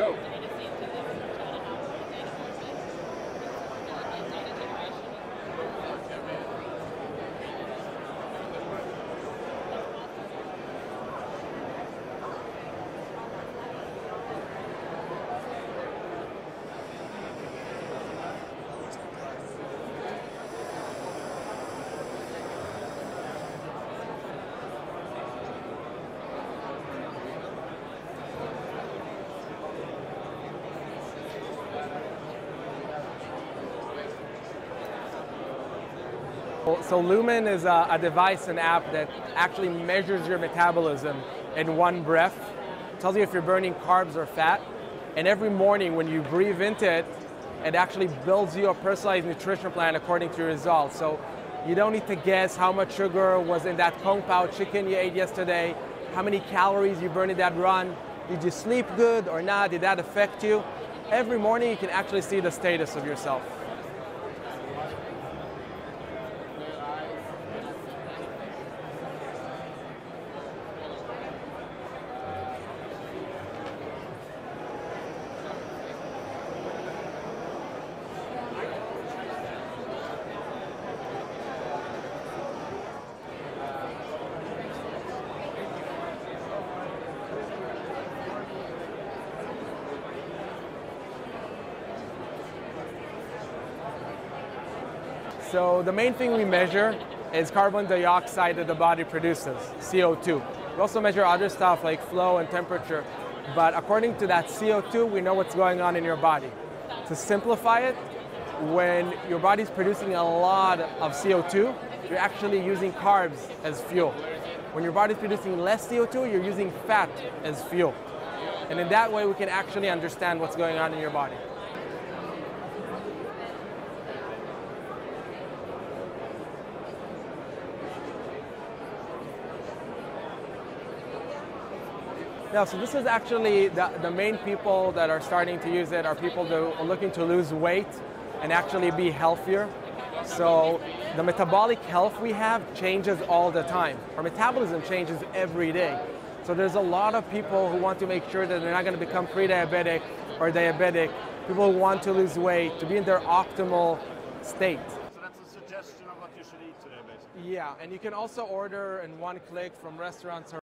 Go. So Lumen is a device, an app that actually measures your metabolism in one breath. It tells you if you're burning carbs or fat. And every morning when you breathe into it, it actually builds you a personalized nutrition plan according to your results. So you don't need to guess how much sugar was in that Kung Pao chicken you ate yesterday, how many calories you burned in that run, did you sleep good or not, did that affect you? Every morning you can actually see the status of yourself. So the main thing we measure is carbon dioxide that the body produces, CO2. We also measure other stuff like flow and temperature, but according to that CO2, we know what's going on in your body. To simplify it, when your body's producing a lot of CO2, you're actually using carbs as fuel. When your body's producing less CO2, you're using fat as fuel. And in that way, we can actually understand what's going on in your body. Yeah, so this is actually the main people that are starting to use it are people that are looking to lose weight and actually be healthier. So the metabolic health we have changes all the time. Our metabolism changes every day. So there's a lot of people who want to make sure that they're not going to become pre-diabetic or diabetic, people who want to lose weight, to be in their optimal state. Yeah, and you can also order in one click from restaurants